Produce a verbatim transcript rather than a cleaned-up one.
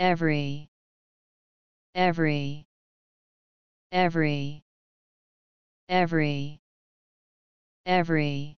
every, every, every, every, every.